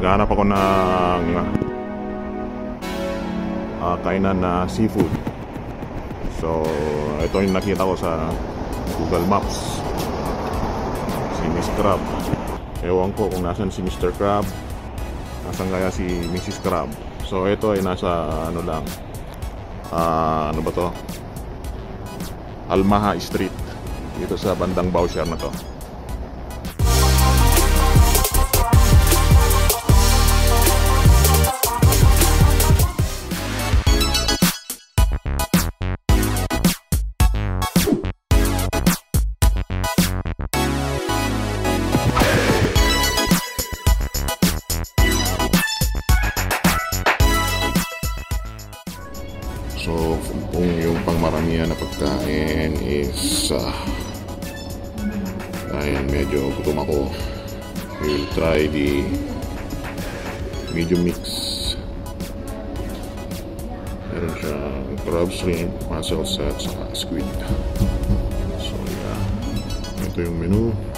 naghahanap ako ng kainan na seafood. So, ito yung nakita ko sa Google Maps. Si Ms. Crab. Ewan ko kung nasan si Mr. Crab. Nasan kaya si Mrs. Crab. So, ito ay nasa ano lang. Ano ba to? Almaha Street. Dito sa bandang Bausher na to. So, kung yung pangmaramihan na pagkain is ayan, medyo gutom ako. We'll try the medium mix. Meron siyang crab, shrimp, mussels at squid. So, yeah. Ito yung menu.